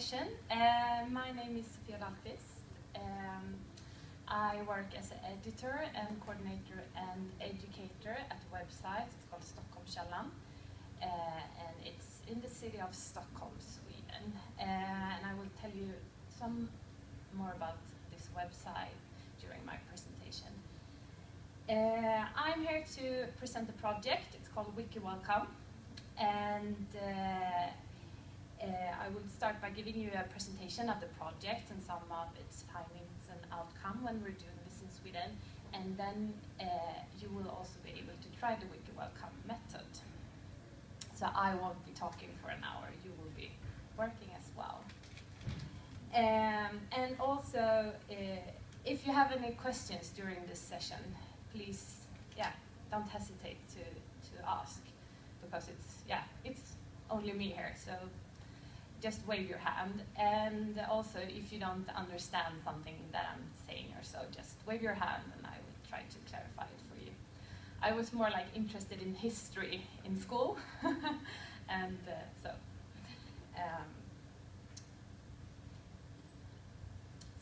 session. My name is Sofia Dahlquist. I work as an editor and coordinator and educator at a website. It's called Stockholmskällan, and it's in the city of Stockholm, Sweden. And I will tell you some more about this website during my presentation. I'm here to present a project. It's called Wiki Welcome, and I will start by giving you a presentation of the project and some of its findings and outcome when we're doing this in Sweden, and then you will also be able to try the Wiki Welcome method. So I won't be talking for an hour, you will be working as well. And also, if you have any questions during this session, please, don't hesitate to ask, because it's only me here, so just wave your hand. And also, if you don't understand something that I'm saying or so, just wave your hand and I will try to clarify it for you. I was more like interested in history in school, and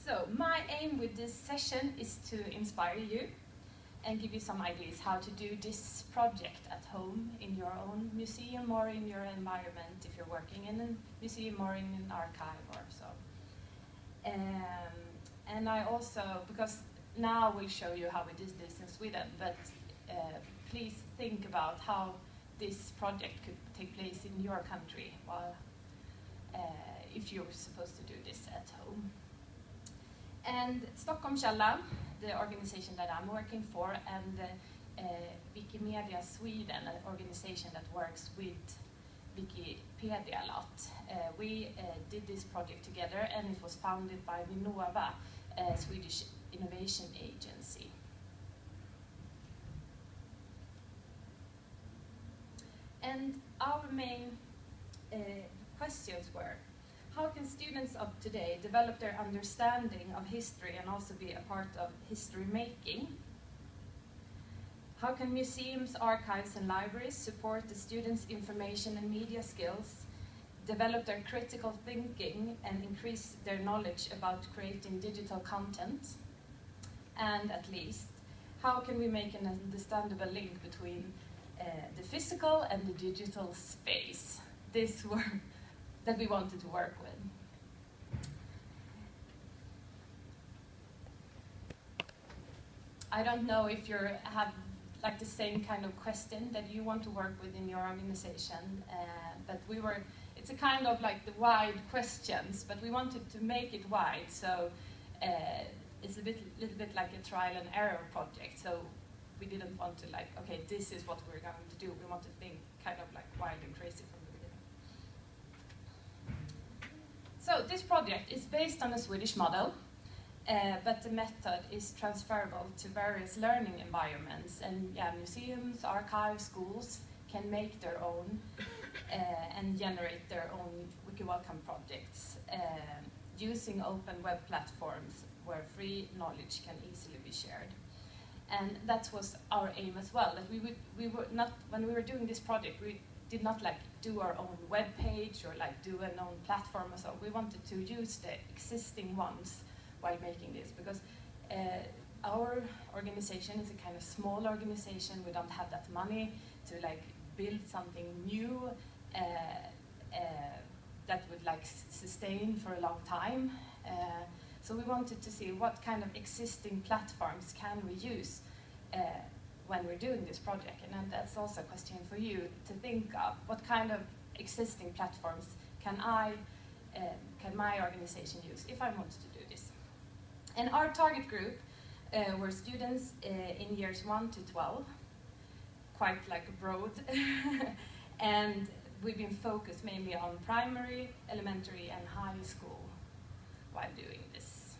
so my aim with this session is to inspire you and give you some ideas how to do this project at home, in your own museum or in your environment, if you're working in a museum or in an archive or so. And I also, because now we'll show you how we did this in Sweden, but please think about how this project could take place in your country while, if you're supposed to do this at home. And Stockholmskällan, the organization that I'm working for, and Wikimedia Sweden, an organization that works with Wikipedia a lot. We did this project together, and it was founded by Vinnova, a Swedish innovation agency. And our main questions were, how can students of today develop their understanding of history and also be a part of history making? How can museums, archives, and libraries support the students' information and media skills, develop their critical thinking, and increase their knowledge about creating digital content? And at least, how can we make an understandable link between the physical and the digital space? This work that we wanted to work with. I don't know if you have like the same kind of question that you want to work with in your organization, but it's a kind of like the wide questions, but we wanted to make it wide, so it's a little bit like a trial and error project, so we didn't want to like, okay, this is what we're going to do. We want to think kind of like wide and crazy from. So this project is based on a Swedish model, but the method is transferable to various learning environments, and museums, archives, schools can make their own and generate their own Wiki Welcome projects using open web platforms where free knowledge can easily be shared. And that was our aim as well, that when we were doing this project, we did not like do our own web page or like do an own platform or so. We wanted to use the existing ones while making this, because our organization is a kind of small organization. We don't have that money to like build something new that would like sustain for a long time. So we wanted to see what kind of existing platforms can we use when we're doing this project, and that's also a question for you to think of. What kind of existing platforms can my organization use if I wanted to do this? And our target group were students in years 1 to 12, quite like broad, and we've been focused mainly on primary, elementary, and high school while doing this.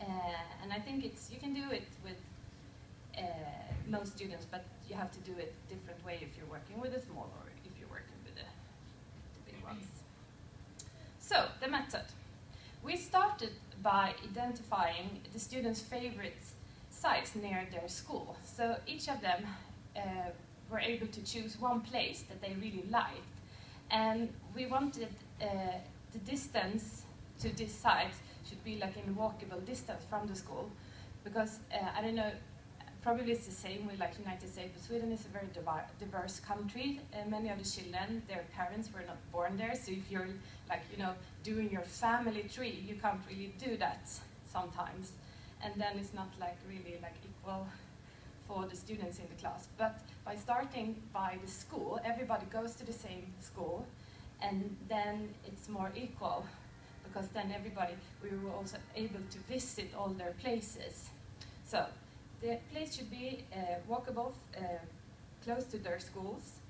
And I think you can do it with most students, but you have to do it a different way if you're working with a small or if you're working with the big ones. So, the method. We started by identifying the students' favorite sites near their school. So each of them were able to choose one place that they really liked. And we wanted the the distance to this site should be like in walkable distance from the school, because I don't know, probably it's the same with like United States, but Sweden is a very diverse country. Many of the children, their parents were not born there, so if you're like, you know, doing your family tree, you can't really do that sometimes, and then it's not like really like equal for the students in the class. But by starting by the school, everybody goes to the same school, and then it's more equal, because then everybody, we were also able to visit all their places. So the place should be walkable, close to their schools,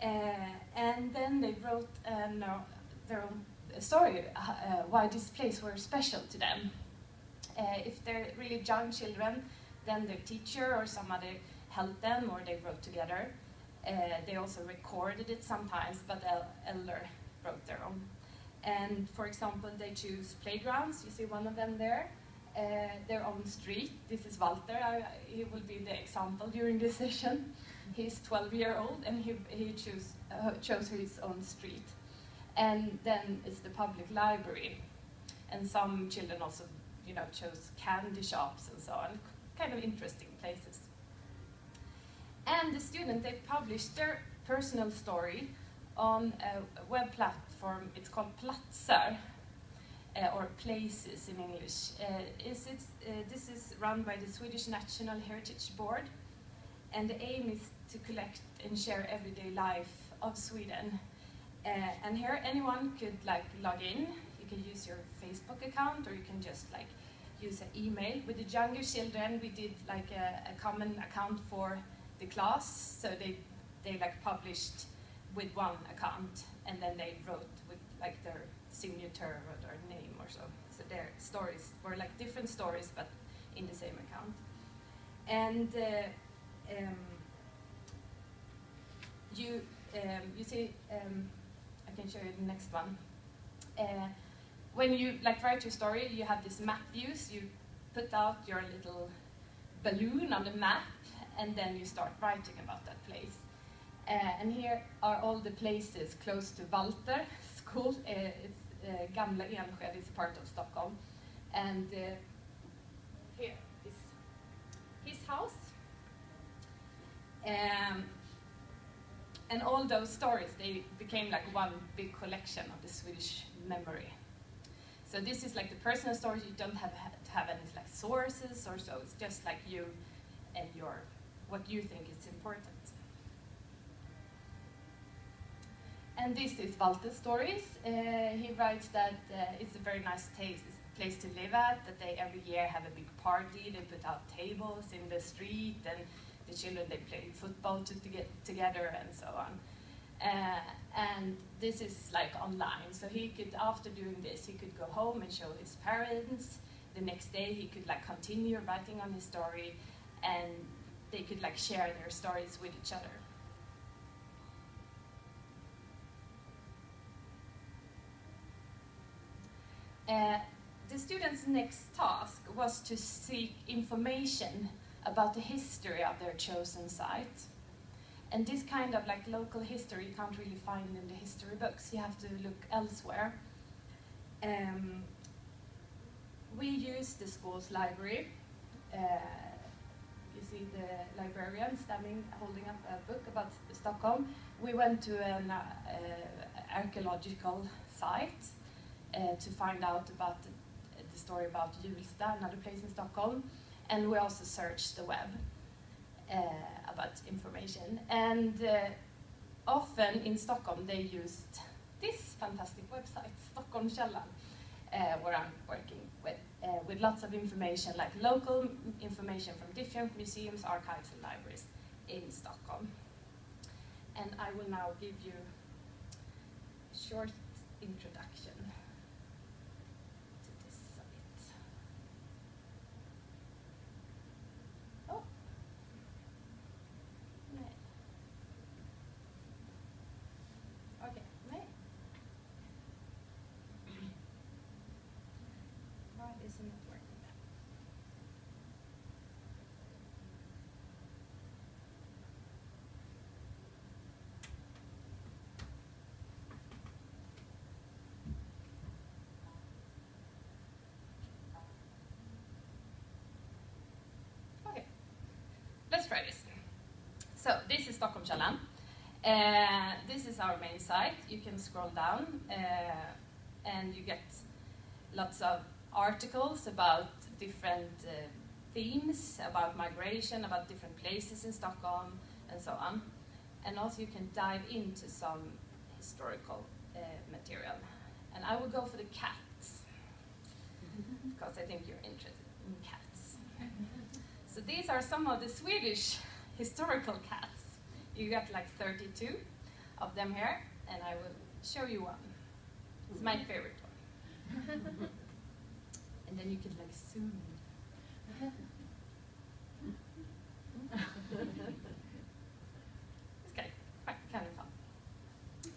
and then they wrote their own story, why this place were special to them. If they're really young children, then their teacher or somebody helped them, or they wrote together. They also recorded it sometimes, but elder wrote their own. And for example, they choose playgrounds. You see one of them there. Their own street. This is Walter. He will be the example during this session. He's 12-year-old, and he chose his own street. And then it's the public library. And some children also, you know, chose candy shops and so on. Kind of interesting places. And the students, they published their personal story on a web platform. It's called Platser, or Places in English. This is run by the Swedish National Heritage Board, and the aim is to collect and share everyday life of Sweden. And here anyone could like log in. You can use your Facebook account, or you can just like use an email. With the younger children, we did like a common account for the class, so they like published with one account, and then they wrote with like their signature or their name or so. So their stories were like different stories, but in the same account. And you see, I can show you the next one. When you like write your story, you have this map views. You put out your little balloon on the map, and then you start writing about that place. And here are all the places close to Walter school. It's Gamla Enskede is a part of Stockholm. And here is his house. And all those stories, they became like one big collection of the Swedish memory. So this is like the personal stories. You don't have to have any like sources or so. It's just like you and your, what you think is important. And this is Walter's stories. He writes that it's a very nice place to live at, that they every year have a big party, they put out tables in the street, and the children, they play football together and so on. And this is like online, so he could, after doing this, he could go home and show his parents. The next day he could like continue writing on his story, and they could like share their stories with each other. The students' next task was to seek information about the history of their chosen site. And this kind of like local history you can't really find in the history books. You have to look elsewhere. We used the school's library. You see the librarian standing, holding up a book about Stockholm. We went to an archaeological site to find out about the story about Julsta, another place in Stockholm. And we also searched the web about information. And often in Stockholm they used this fantastic website, Stockholmskällan, where I'm working with lots of information, like local information from different museums, archives, and libraries in Stockholm. And I will now give you a short introduction. So this is Stockholmskällan. This is our main site. You can scroll down and you get lots of articles about different themes, about migration, about different places in Stockholm, and so on. And also you can dive into some historical material. And I will go for the cats, because I think you're interested in cats. So these are some of the Swedish historical cats. You got like 32 of them here, and I will show you one. It's my favorite one. And then you can like zoom in. It's kind of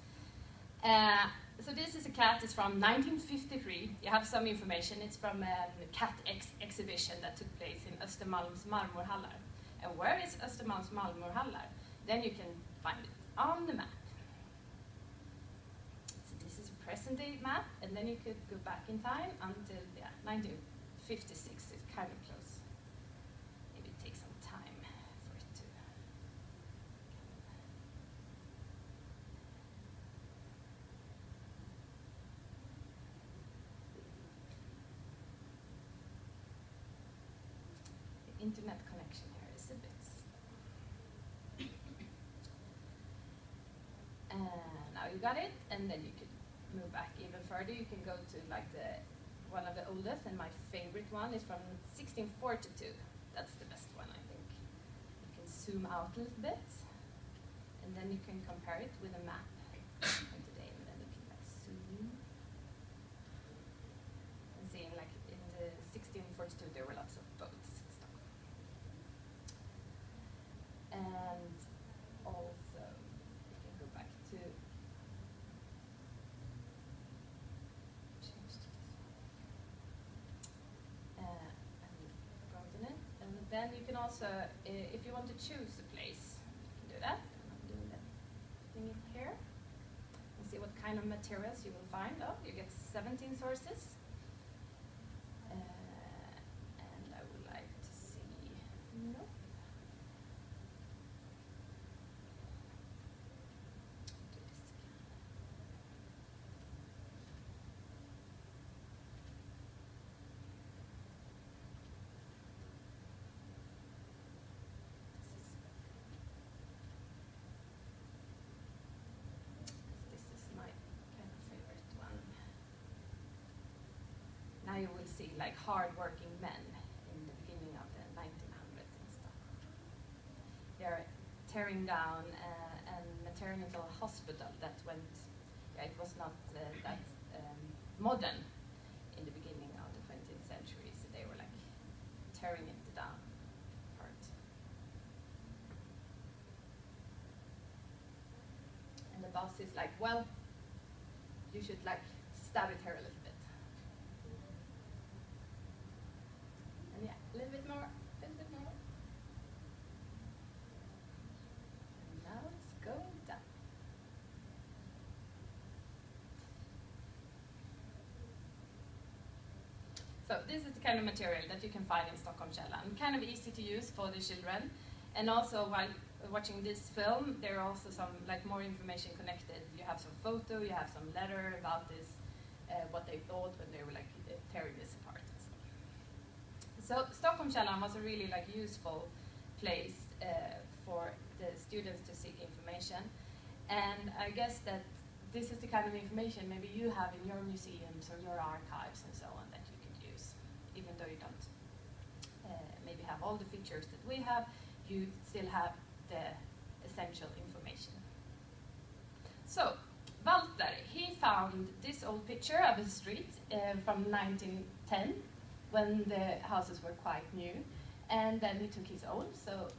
fun. So this is a cat. It's from 1953. You have some information. It's from a cat exhibition that took place in Östermalms Marmorhallar. And where is Östermalms Marmorhallar? Then you can find it on the map. So this is a present-day map, and then you could go back in time until 1956. It's kind of close. Maybe it takes some time for it to. The internet connection here is a bit. Now you got it, and then you could move back even further. You can go to like the one of the oldest, and my favorite one is from 1642. That's the best one, I think. You can zoom out a little bit, and then you can compare it with a map of today, and then you can like zoom and see. Like in the 1642, there were lots of boats and stuff. And also. Then you can also, if you want to choose a place, you can do that. I'm doing that thing here. And see what kind of materials you will find. Oh, you get 17 sources. And I would like to see. Nope. You will see like hard-working men in the beginning of the 1900s and stuff. They're tearing down a maternal hospital that went, it was not that modern in the beginning of the 20th century, so they were like tearing it down. And the boss is like, well, you should like stab it here a little bit. A little bit more, a little bit more. And now it's going down. So this is the kind of material that you can find in Stockholmskällan. Kind of easy to use for the children. And also while watching this film, there are also some like more information connected. You have some photo, you have some letter about this, what they thought when they were like tearing this apart. So Stockholmskällan was a really like useful place for the students to seek information, and I guess that this is the kind of information maybe you have in your museums or your archives and so on that you could use, even though you don't maybe have all the features that we have, you still have the essential information. So Walter, he found this old picture of a street from 1910. When the houses were quite new, and then he took his own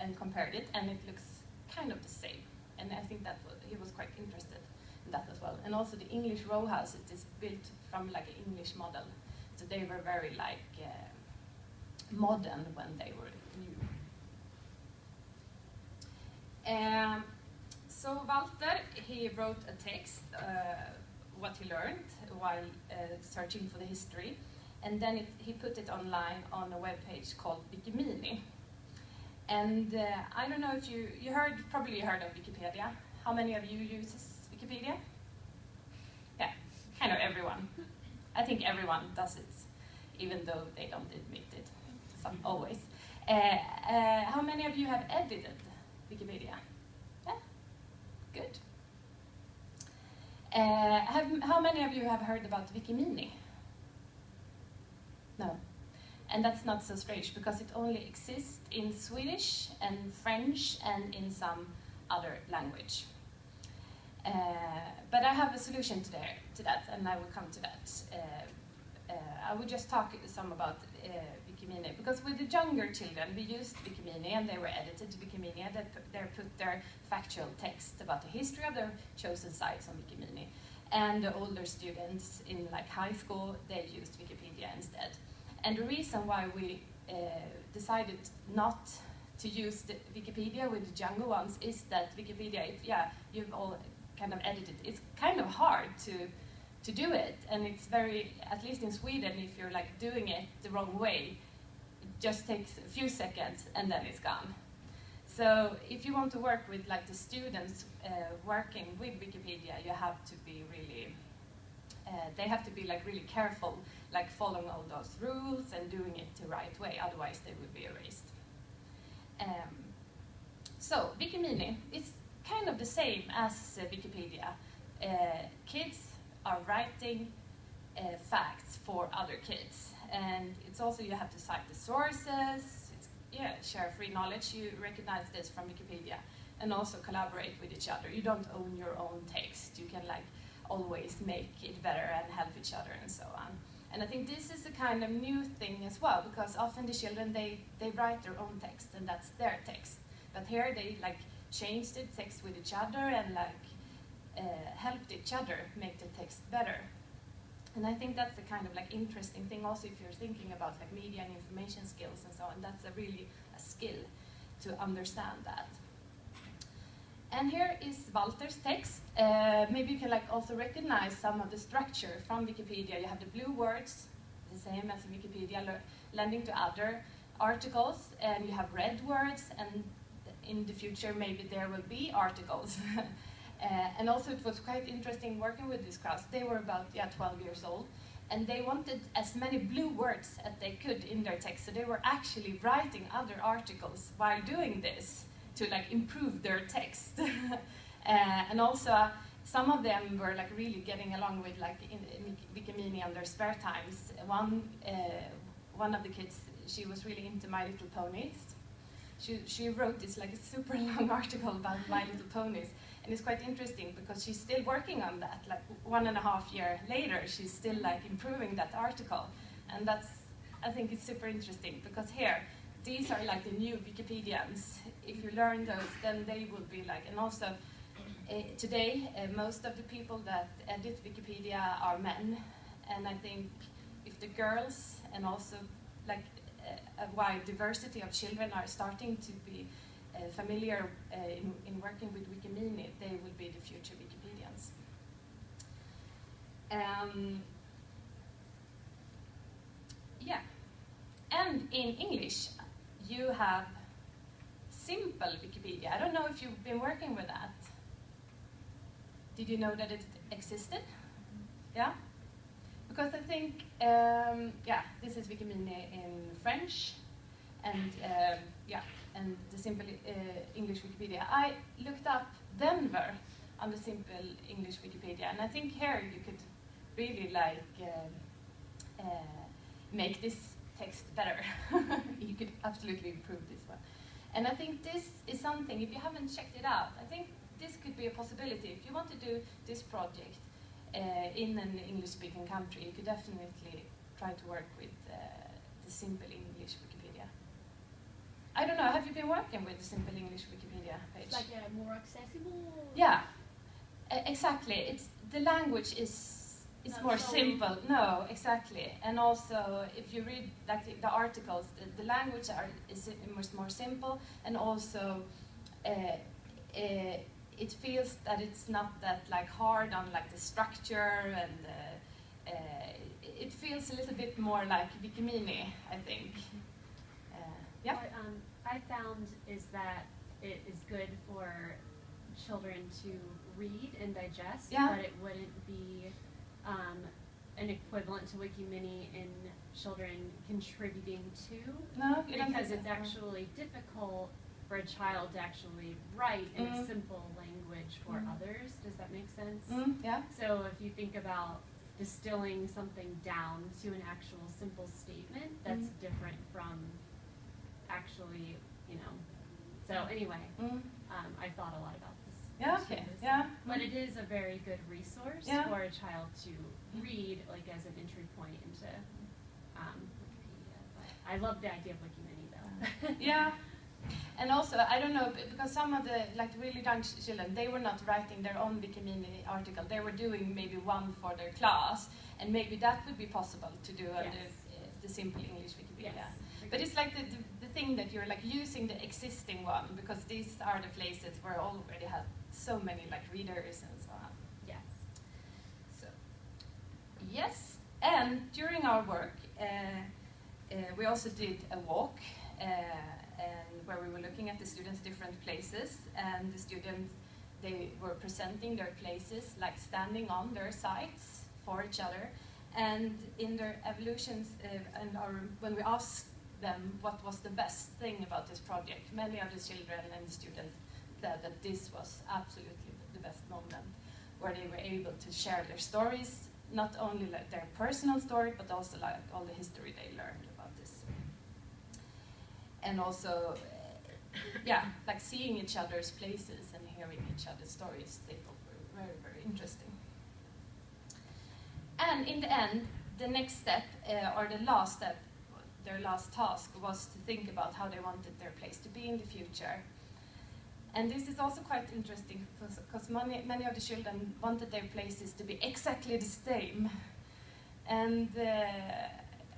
and compared it, and it looks kind of the same. And I think that he was quite interested in that as well. And also the English row houses is built from like an English model, so they were very like modern when they were new. So Walter, he wrote a text what he learned while searching for the history. And then he put it online on a web page called Wikimini. And I don't know if you heard, probably heard of Wikipedia. How many of you uses Wikipedia? Yeah, kind of everyone. I think everyone does it, even though they don't admit it, some always. How many of you have edited Wikipedia? Yeah, good. How many of you have heard about Wikimini? No. And that's not so strange, because it only exists in Swedish and French and in some other language. But I have a solution to that, and I will come to that. I will just talk some about Wikimini, because with the younger children, we used Wikimini, and they were edited to Wikimini. They put their factual text about the history of their chosen sites on Wikimini. And the older students in like high school, they used Wikipedia instead. And the reason why we decided not to use the Wikipedia with the younger ones is that Wikipedia, you've all kind of edited. It's kind of hard to do it, and it's very, at least in Sweden, if you're like doing it the wrong way, it just takes a few seconds and then it's gone. So if you want to work with like the students working with Wikipedia, you have to be really, they have to be like really careful, like following all those rules and doing it the right way, otherwise they will be erased. So Wikimini, it's kind of the same as Wikipedia. Kids are writing facts for other kids, and it's also you have to cite the sources, share free knowledge, you recognize this from Wikipedia, and also collaborate with each other. You don't own your own text, you can like always make it better and help each other and so on. And I think this is a kind of new thing as well, because often the children, they write their own text and that's their text. But here they like changed the text with each other and like helped each other make the text better. And I think that's a kind of like interesting thing also if you're thinking about like media and information skills and so on. That's a really a skill to understand that. And here is Walter's text. Maybe you can like also recognize some of the structure from Wikipedia. You have the blue words, the same as Wikipedia, lending to other articles, and you have red words, and in the future maybe there will be articles. And also it was quite interesting working with this class. They were about 12 years old, and they wanted as many blue words as they could in their text, so they were actually writing other articles while doing this, to like improve their text. And also some of them were like really getting along with like in Wikimini on their spare times. One of the kids, she was really into My Little Ponies. She wrote this like a super long article about My Little Ponies, and it's quite interesting because she's still working on that. Like 1.5 years later, she's still like improving that article, and that's, I think it's super interesting because here, these are like the new Wikipedians. If you learn those, then they will be like, and also today, most of the people that edit Wikipedia are men. And I think if the girls and also like a wide diversity of children are starting to be familiar in working with Wikimini, they will be the future Wikipedians. And in English, you have Simple Wikipedia. I don't know if you've been working with that. Did you know that it existed? Yeah? Because I think, this is Wikimini in French, and the Simple English Wikipedia. I looked up Denver on the Simple English Wikipedia, and I think here you could really like make this text better. You could absolutely improve this one. And I think this is something, if you haven't checked it out, I think this could be a possibility. If you want to do this project in an English-speaking country, you could definitely try to work with the Simple English Wikipedia. I don't know, have you been working with the Simple English Wikipedia page? It's like more accessible? Yeah, exactly. It's, the language is more simple. No, exactly. And also, if you read like the articles, the language is more simple, and also it feels that it's not that like hard on like the structure, and it feels a little bit more like Wikimini, I think. Yeah. I found is that it is good for children to read and digest, but it wouldn't be an equivalent to Wikimini in children contributing to, because it's actually difficult for a child to actually write in a simple language for others. Does that make sense? Yeah. So if you think about distilling something down to an actual simple statement, that's different from actually, you know. So anyway, I thought a lot about this. Yeah, okay. Yeah. But it is a very good resource for a child to read, like as an entry point into Wikipedia. But I love the idea of Wikimini, though. Yeah. And also, I don't know, because some of the like really young children, they were not writing their own Wikimini article. They were doing maybe one for their class, and maybe that would be possible to do under the Simple English Wikipedia. Yes. But it's like the thing that you're like using the existing one, because these are the places where already have so many like readers and so on. Yes. So yes, and during our work, we also did a walk. And where we were looking at the students' different places, and the students, they were presenting their places, like standing on their sites for each other, and in their evolutions, when we asked them what was the best thing about this project, many of the children and the students said that this was absolutely the best moment, where they were able to share their stories, not only like their personal story, but also like all the history they learned about this. And also, yeah, like seeing each other's places and hearing each other's stories, they thought were very, very interesting. And in the end, the next step, or the last step, their last task was to think about how they wanted their place to be in the future. And this is also quite interesting, because many of the children wanted their places to be exactly the same. And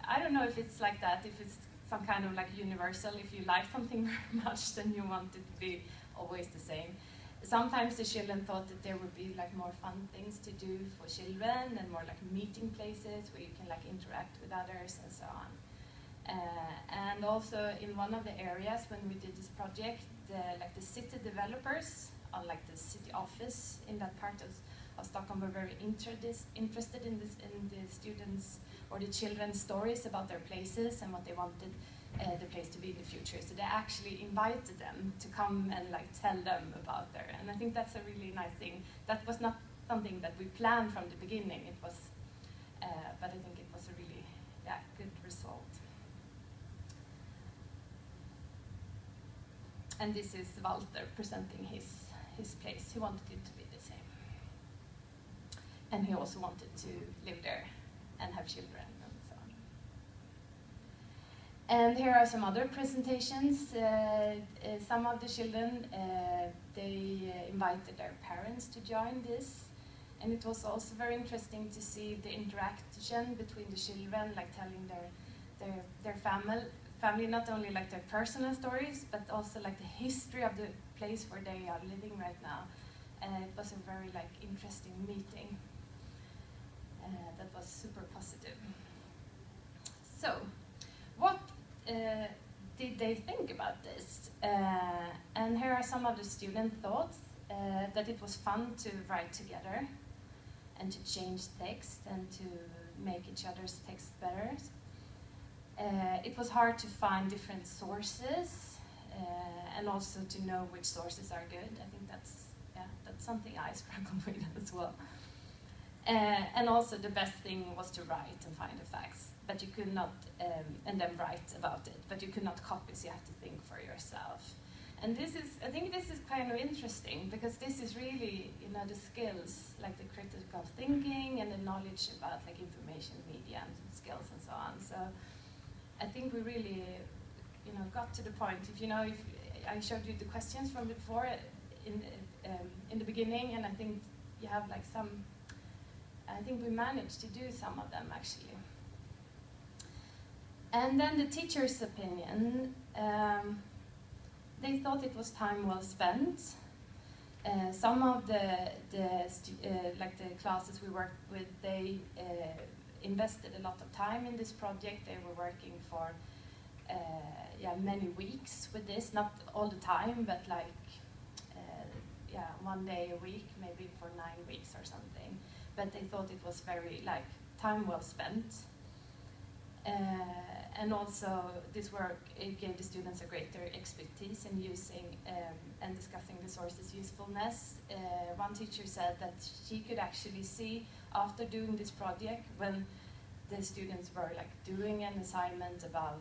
I don't know if it's like that, if it's some kind of like universal, if you like something very much, then you want it to be always the same. Sometimes the children thought that there would be like more fun things to do for children, and more like meeting places where you can like interact with others and so on. And also in one of the areas when we did this project, like the city developers or like the city office in that part of Stockholm were very interested in this, in the students or the children's stories about their places and what they wanted the place to be in the future. So they actually invited them to come and like tell them about their, and I think that's a really nice thing. That was not something that we planned from the beginning. It was, but I think it was a really good result. And this is Walter presenting his place. He wanted it to be the same. And he also wanted to live there and have children and so on. And here are some other presentations. Some of the children, they invited their parents to join this. And it was also very interesting to see the interaction between the children, like telling their family, not only like their personal stories, but also like the history of the place where they are living right now. It was a very like interesting meeting. That was super positive. So, what did they think about this? And here are some of the student thoughts, that it was fun to write together and to change text and to make each other's text better. It was hard to find different sources, and also to know which sources are good. I think that's something I struggle with as well. And also the best thing was to write and find the facts, but you could not, and then write about it, but you could not copy, so you have to think for yourself. And this is, I think this is kind of interesting, because this is really, you know, the skills, like the critical thinking and the knowledge about like information, media, and skills and so on. So I think we really, you know, got to the point, if you know, if I showed you the questions from before in the beginning, and I think you have like some, I think we managed to do some of them actually. And then the teacher's opinion, they thought it was time well spent. Some of the classes we worked with, they invested a lot of time in this project. They were working for many weeks with this, not all the time, but like one day a week, maybe for 9 weeks or something. But they thought it was very, like, time well spent. And also this work, it gave the students a greater expertise in using and discussing the source's usefulness. One teacher said that she could actually see, after doing this project, when the students were like doing an assignment about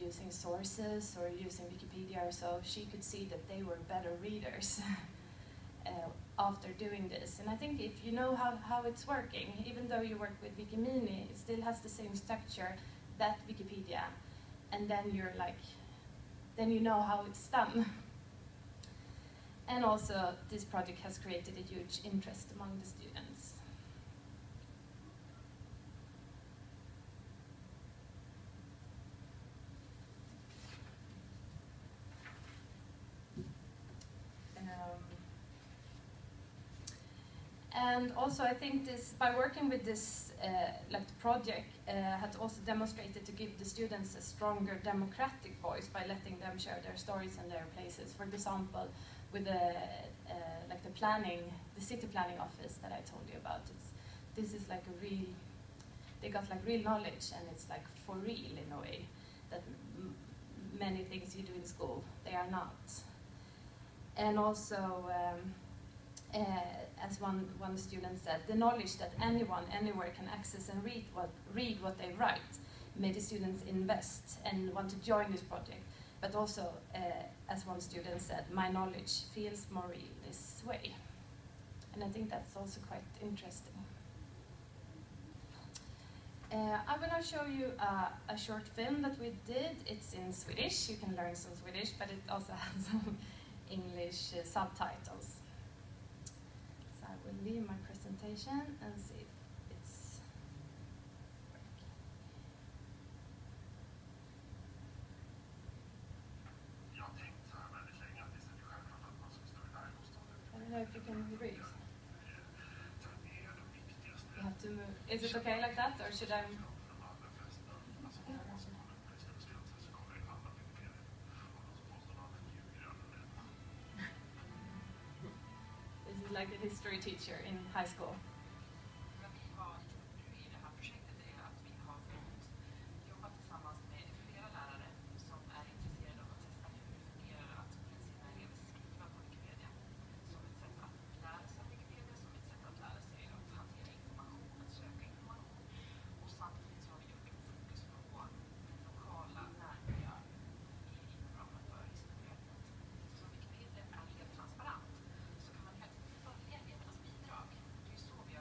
using sources or using Wikipedia or so, she could see that they were better readers after doing this. And I think if you know how it's working, even though you work with Wikimini, it still has the same structure that Wikipedia, and then you're like, then you know how it's done. And also this project has created a huge interest among the students. And also, I think this, by working with this project, had also demonstrated to give the students a stronger democratic voice by letting them share their stories and their places. For example, with the planning, the city planning office that I told you about. This is like a real, they got like real knowledge, and it's like for real in a way. That many things you do in school, they are not. And also. As one student said, the knowledge that anyone, anywhere can access and read what they write made the students invest and want to join this project. But also, as one student said, my knowledge feels more real this way. And I think that's also quite interesting. I'm going to show you a short film that we did. It's in Swedish. You can learn some Swedish, but it also has some English subtitles. I will leave my presentation and see if it's working. I don't know if you can read. You have to move. Is it okay like that, or should I? Like a history teacher in high school. Hur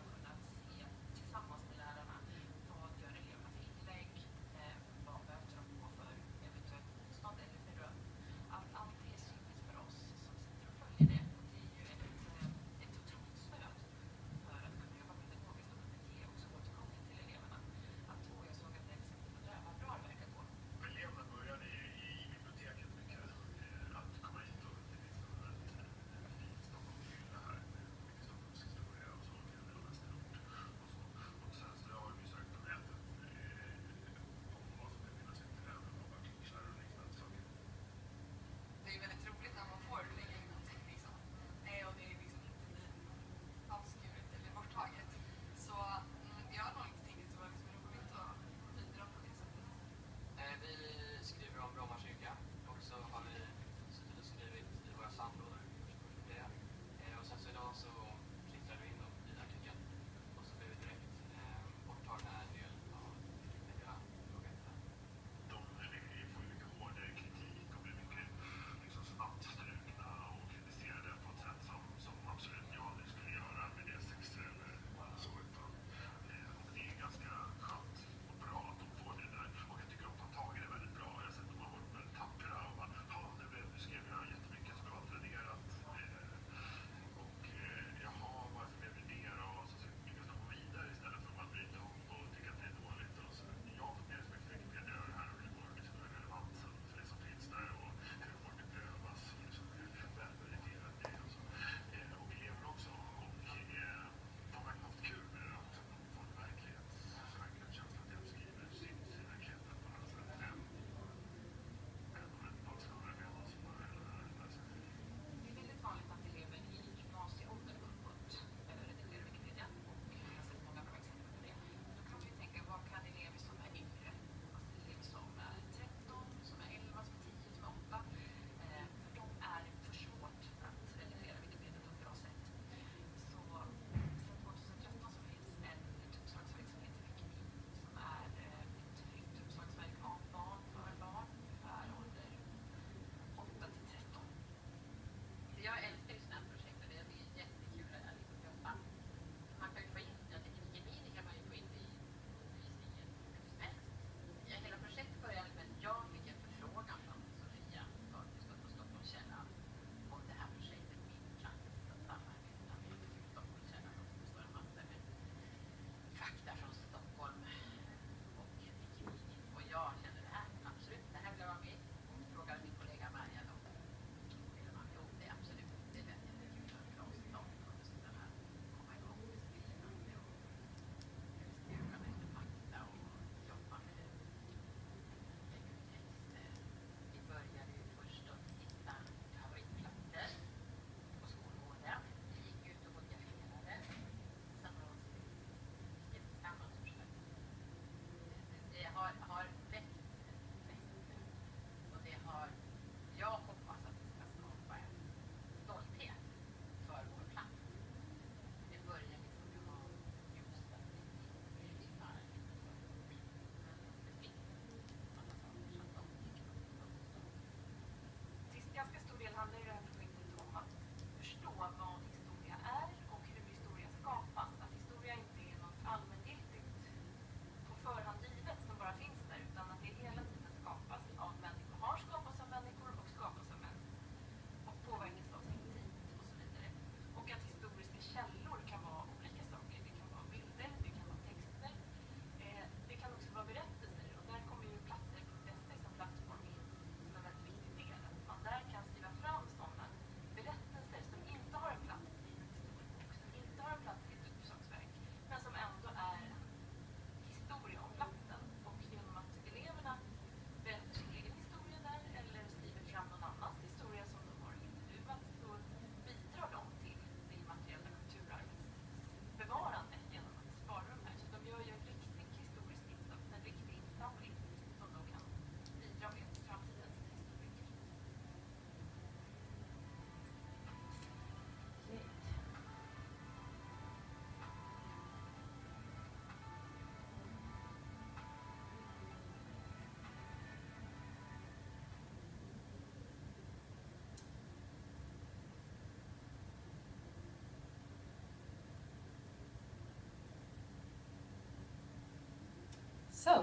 So,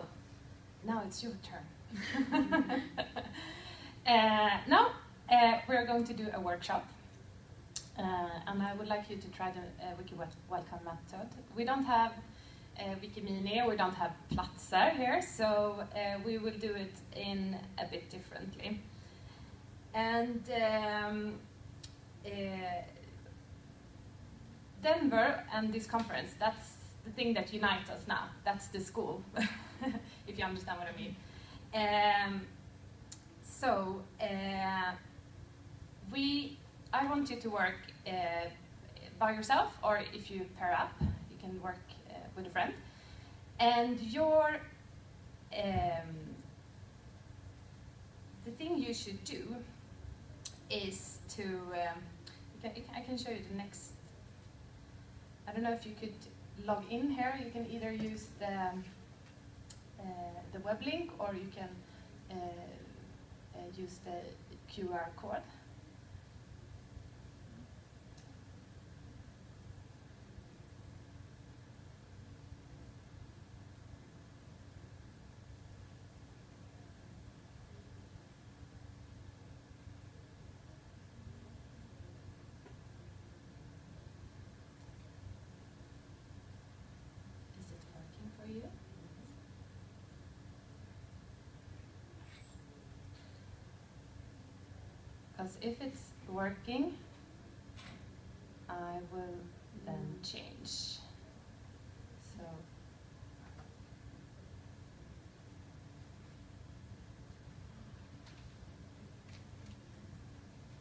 now it's your turn. Now we're going to do a workshop. And I would like you to try the Wiki Welcome method. We don't have Wikimini, we don't have Platser here, so we will do it in a bit differently. And Denver and this conference, that's the thing that unites us now. That's the school, if you understand what I mean. I want you to work by yourself, or if you pair up, you can work with a friend. And your the thing you should do is to I can show you the next. I don't know if you could log in here. You can either use the web link, or you can use the QR code. Because if it's working, I will then change. So,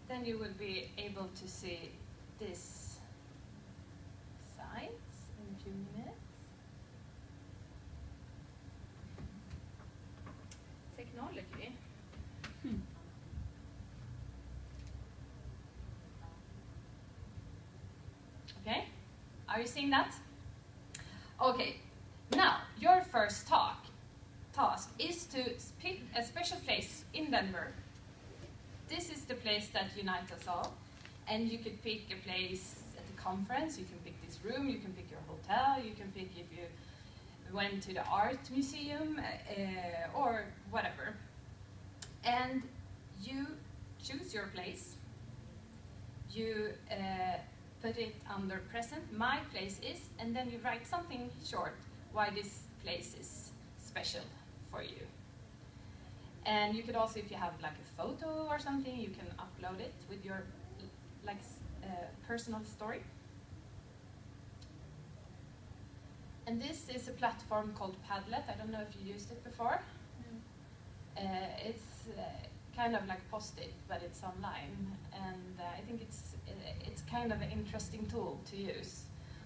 then you will be able to see this site in a few minutes. Technology. Okay, are you seeing that? Okay, now your first task is to pick a special place in Denver. This is the place that unites us all, and you could pick a place at the conference, you can pick this room, you can pick your hotel, you can pick if you went to the art museum or whatever. And you choose your place, you put it under present, my place is, and then you write something short why this place is special for you. And you could also, if you have like a photo or something, you can upload it with your like personal story. And this is a platform called Padlet. I don't know if you used it before. No. It's kind of like Post-it, but it's online, and I think it's kind of an interesting tool to use,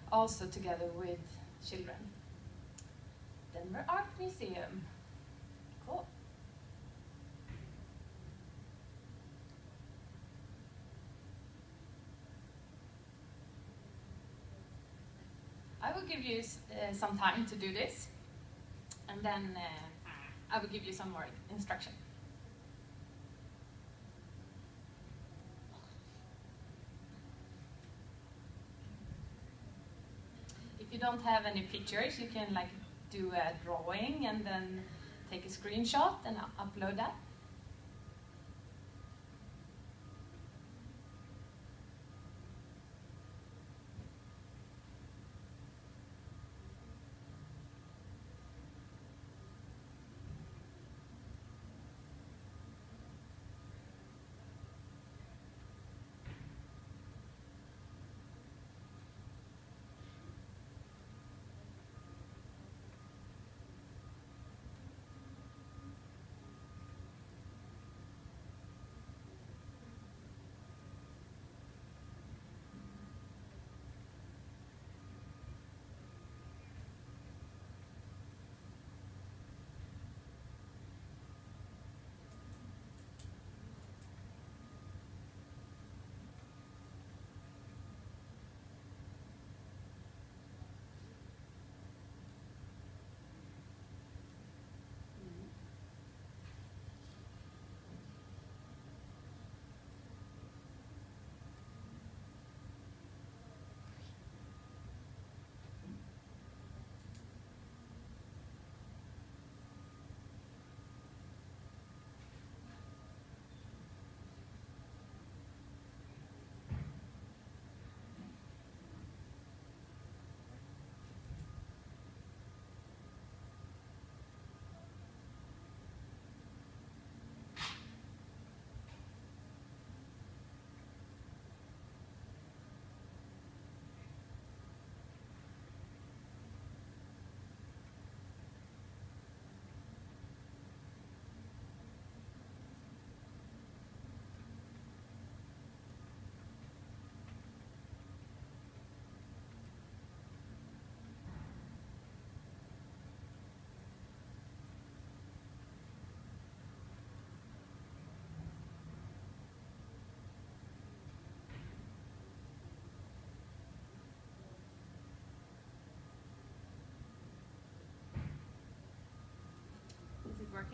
also together with children. Denver Art Museum, cool. I will give you some time to do this, and then I will give you some more instruction. If you don't have any pictures, you can like do a drawing and then take a screenshot and upload that.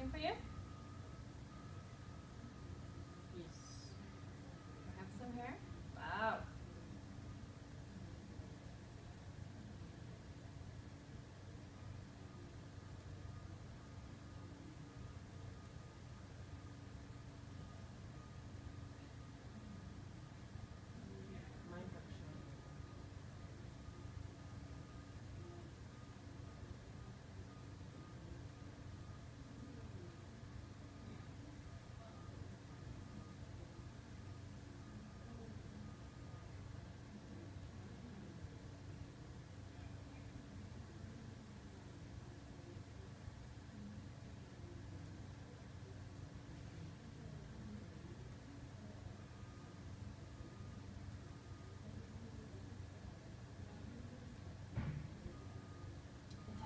working for you? Yes. Handsome hair? Wow.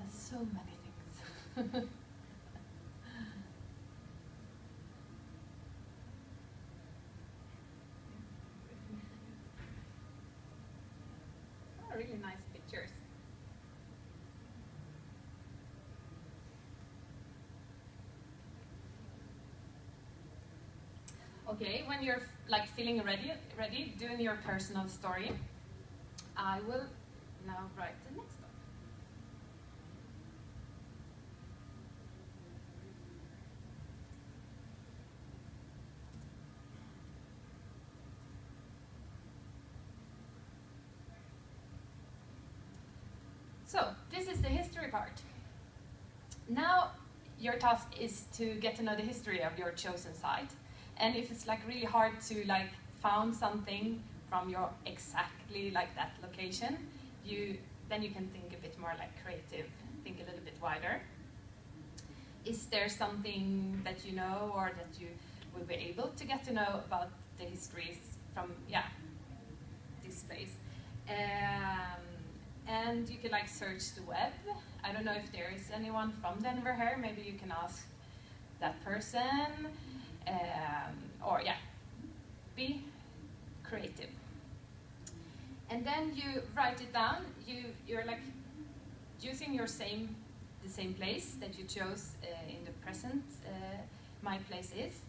So many things. Oh, really nice pictures. Okay, when you're like feeling ready, doing your personal story, I will now write the next one. So, this is the history part. Now, your task is to get to know the history of your chosen site. And if it's like really hard to like found something from your exactly like that location, then you can think a bit more like creative, think a little bit wider. Is there something that you know or that you will be able to get to know about the histories from, yeah, this place? And you can like search the web. I don't know if there is anyone from Denver here. Maybe you can ask that person. Or yeah, be creative. And then you write it down. You're like using the same place that you chose in the present. My place is.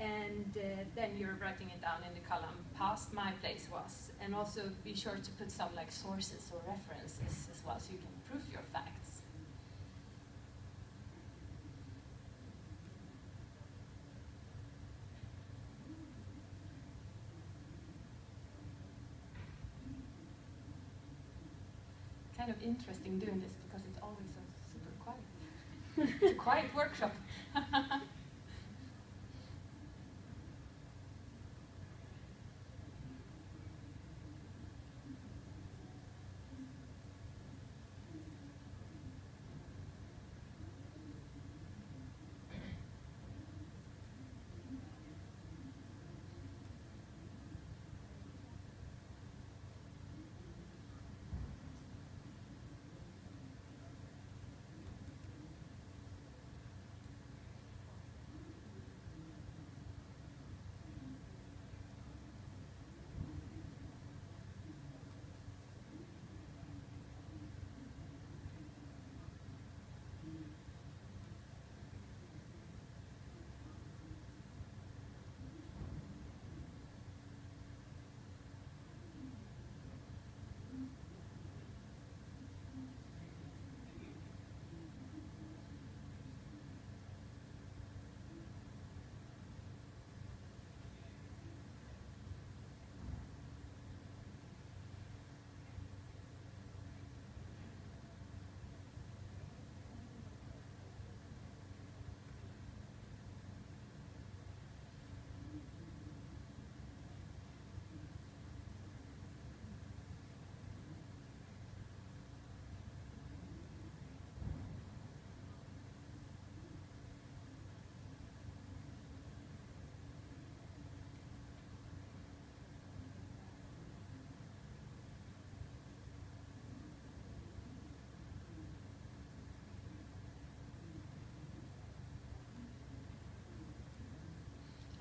And then you're writing it down in the column, past my place was. And also be sure to put some like sources or references as well, so you can prove your facts. Kind of interesting doing this, because it's always so super quiet. It's a quiet workshop.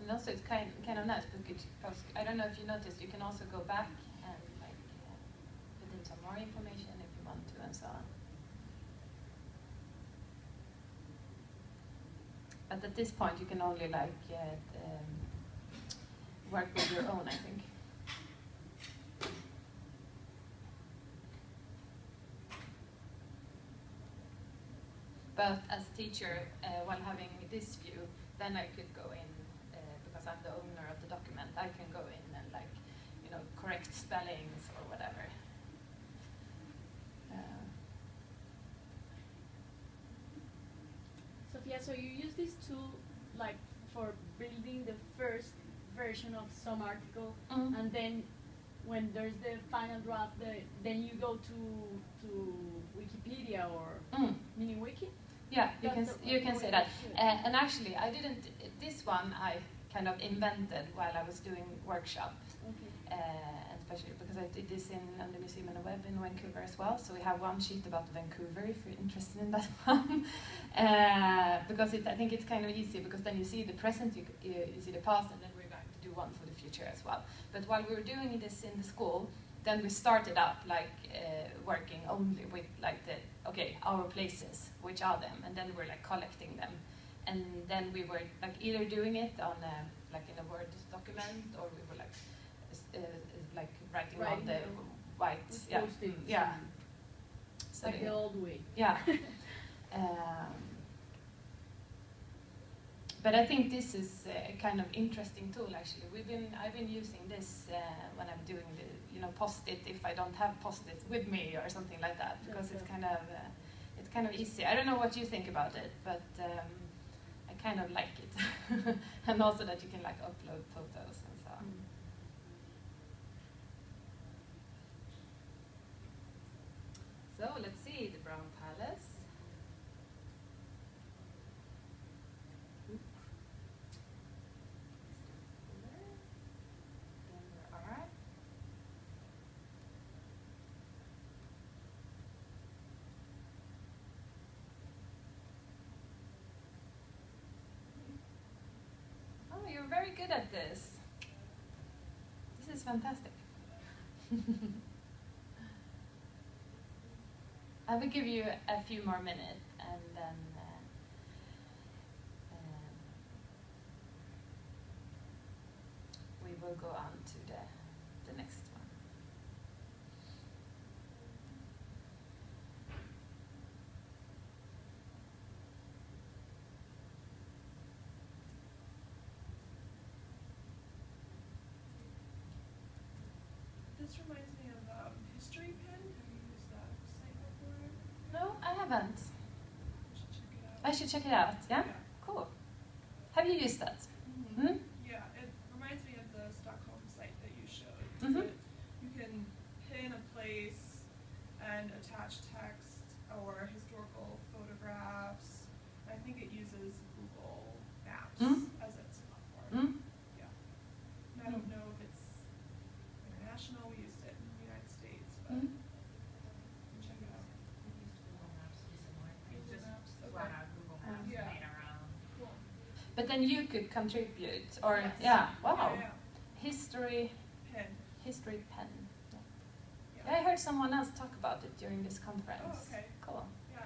And also it's kind of nice, because I don't know if you noticed, you can also go back and like put in some more information if you want to and so on. But at this point, you can only like work with your own, I think. But as a teacher, while having this view, then I could go in, because I'm the owner of the document, I can go in and like, you know, correct spellings or whatever. Sofia, so you use this tool like for building the first version of some article, mm-hmm. and then when there's the final draft, then you go to Wikipedia or mm. mini wiki. Yeah, you can say that. And actually, I didn't. This one I kind of invented while I was doing workshop, okay. Especially because I did this on the Museum and the Web in Vancouver as well. So we have one sheet about Vancouver if you're interested in that one, because I think it's kind of easy because then you see the present, you see the past, and then we're going to do one for the future as well. But while we were doing this in the school, then we started up like working only with like our places, which are them, and then we're like collecting them, and then we were like either doing it on like in a Word document, or we were like writing on the white, yeah, yeah, so like the old way, yeah. But I think this is a kind of interesting tool. Actually, I've been using this when I'm doing the, you know, post-it, if I don't have post-it with me or something like that, because okay. it's kind of easy. I don't know what you think about it, but I kind of like it, and also that you can like upload photos and so on. Mm. So let's see the Brown Palace. Very good at this. This is fantastic. I will give you a few more minutes and then we will go on to the next one. This reminds me of HistoryPin. Have you used that site before? No, I haven't. You should check it out. I should check it out, yeah? Yeah. Cool. Have you used that? Mm-hmm. Mm-hmm. Yeah, it reminds me of the Stockholm site that you showed. Mm-hmm. You can pin a place and attach text or historical photographs. I think it uses Google Maps mm-hmm. as its platform. Mm-hmm. Yeah. And I don't know if it's international. We used it in the United States, but mm-hmm. check it out. We used Google Maps recently. Google Maps yeah. made our own. Cool. But then you could contribute, or yes. yeah, wow, yeah, yeah. History Pen. Yeah. Yeah. I heard someone else talk about it during this conference. Oh, okay, cool. Yeah,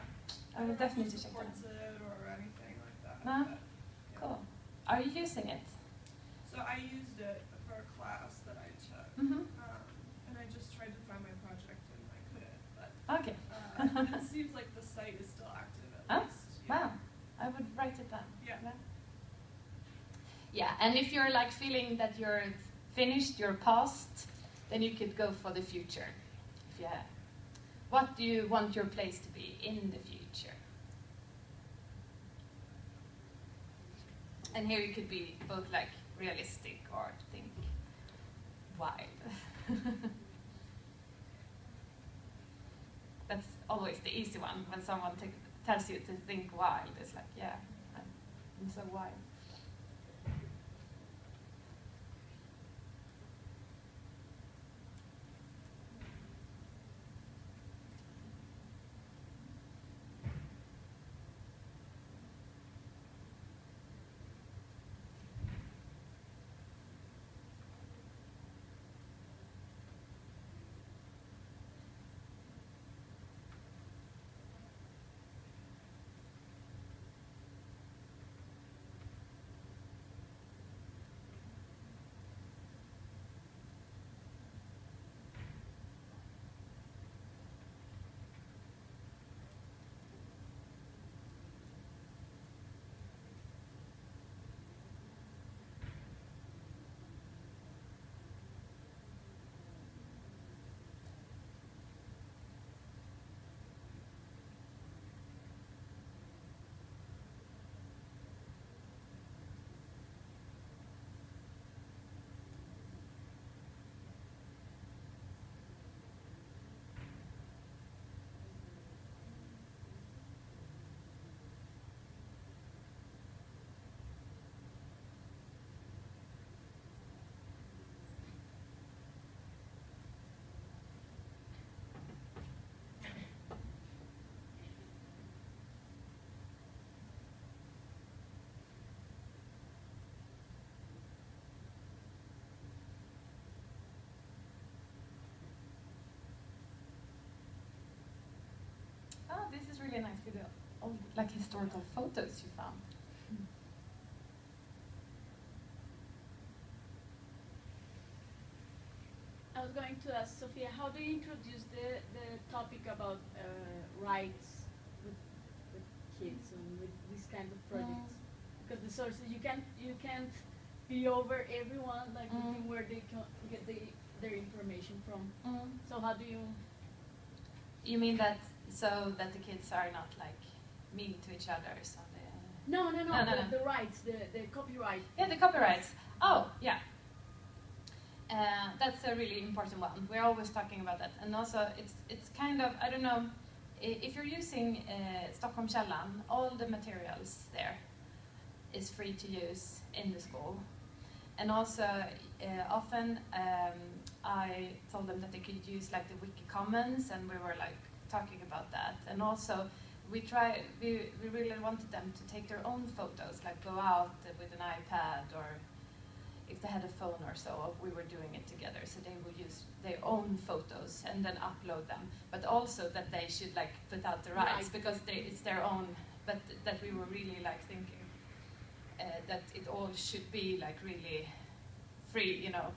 I will definitely check it out. It or anything like that. No? But, yeah. Cool. Are you using it? So I used it for a class that I took, mm-hmm. And I just tried to find my project and I couldn't, but okay. It seems like the site is still active at least. Yeah. Wow, I would write it down. Yeah. Yeah, and if you're like feeling that you're finished, you're past, then you could go for the future. Yeah. What do you want your place to be in the future? And here you could be both like realistic or think wild. That's always the easy one when someone tells you to think wild. It's like, yeah, I'm so wild. like historical photos you found? I was going to ask Sofia, how do you introduce the topic about rights with kids and with these kind of projects? Because the sources you can't be over everyone, like looking where they can get their information from. So how do you? You mean that so that the kids are not like mean to each other? So they, no, the rights, the copyright. Yeah, the copyrights. Oh, yeah. That's a really important one. We're always talking about that, and also it's kind of, I don't know, if you're using Stockholmskällan, all the materials there is free to use in the school, and also often I told them that they could use like the Wiki Commons, and we were like talking about that, and also we really wanted them to take their own photos, like go out with an iPad, or if they had a phone or so, we were doing it together. So they would use their own photos and then upload them. But also that they should like put out the rights, because it's their own. But that we were really like thinking that it all should be like really free, you know,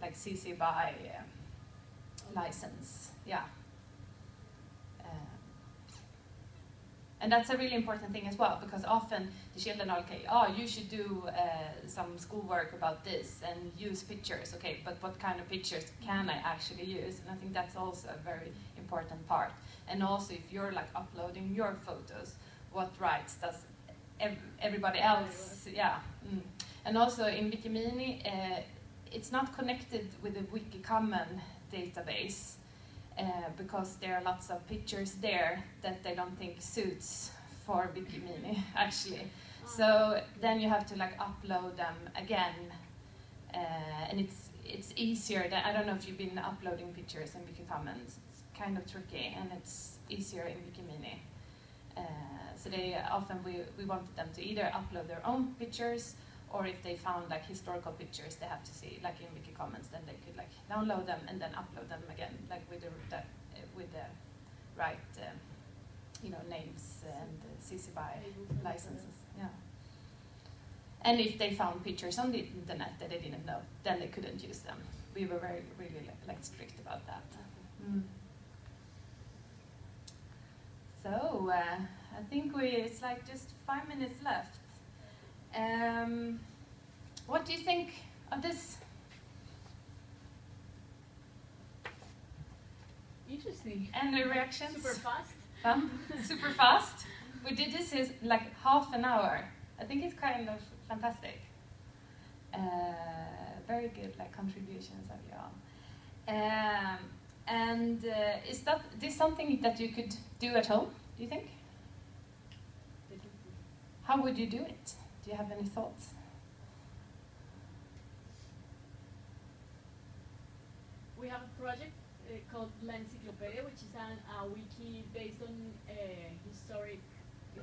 like CC BY license, yeah. And that's a really important thing as well, because often the children are okay, oh, you should do some schoolwork about this and use pictures, okay, but what kind of pictures can I actually use? And I think that's also a very important part. And also if you're like uploading your photos, what rights does everybody else, And also in Wikimini, it's not connected with the Wiki Commons database, because there are lots of pictures there that they don't think suits for Wikimini, actually. So then you have to like upload them again, and it's easier than, I don't know if you've been uploading pictures in Wiki Commons, it's kind of tricky, and it's easier in Wikimini. So they often, we wanted them to either upload their own pictures, or if they found like historical pictures they have to see, like in Wiki Commons, then they could like download them and then upload them again, like with the right, you know, names and CC BY licenses. Yeah. And if they found pictures on the internet that they didn't know, then they couldn't use them. We were very, really like strict about that. So I think it's like just 5 minutes left. What do you think of this? Interesting. And the reactions? Super fast. Super fast. We did this in like half an hour. I think it's kind of fantastic. Very good like contributions of you all. And is that this something that you could do at home, do you think? How would you do it? Do you have any thoughts? We have a project called La Enciclopedia, which is a wiki based on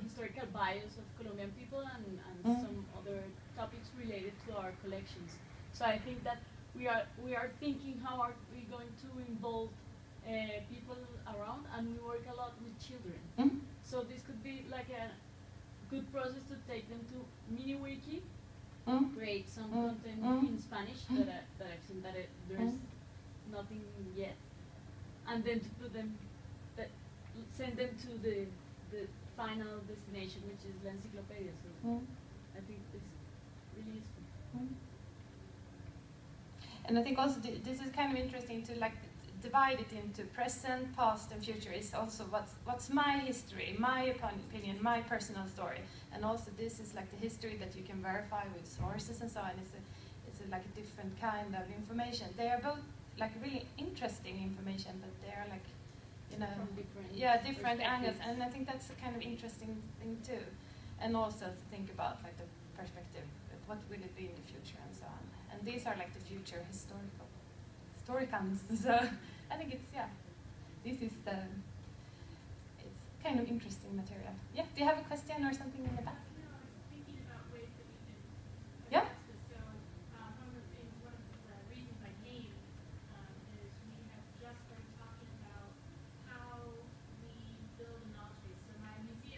historical bios of Colombian people and some other topics related to our collections. So I think that we are thinking how are we going to involve people around, and we work a lot with children. So this could be like a good process to take them to mini wiki, create some content in Spanish that I've seen that there's nothing yet, and then to put them, send them to the final destination, which is La Enciclopedia. So I think it's really useful. And I think also this is kind of interesting to like divide it into present, past, and future. Is also what's my history, my opinion, my personal story, and also this is like the history that you can verify with sources and so on. It's like a different kind of information. They are both like really interesting information, but they are like, you know, from different angles. And I think that's a kind of interesting thing too. And also to think about like the perspective, what will it be in the future and so on. And these are like the future historians. So I think it's kind of interesting material. Yeah, do you have a question or something in the back? No, I was thinking about ways that we can address this. So one of the reasons I gave is we have just been talking about how we build a knowledge base. So my museum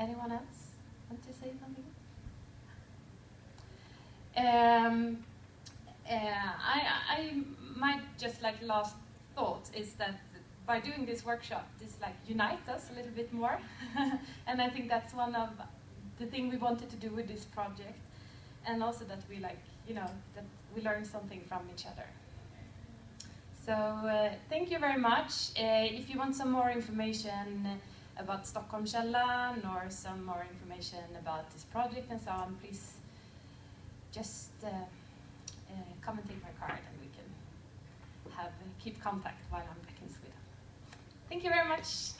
Anyone else want to say something? I might just like last thought is that by doing this workshop, this like unites us a little bit more, and I think that's one of the thing we wanted to do with this project, and also that we like, you know, that we learn something from each other. So thank you very much. If you want some more information about Stockholmskällan or some more information about this project and so on, please just come and take my card, and we can have keep contact while I'm back in Sweden. Thank you very much.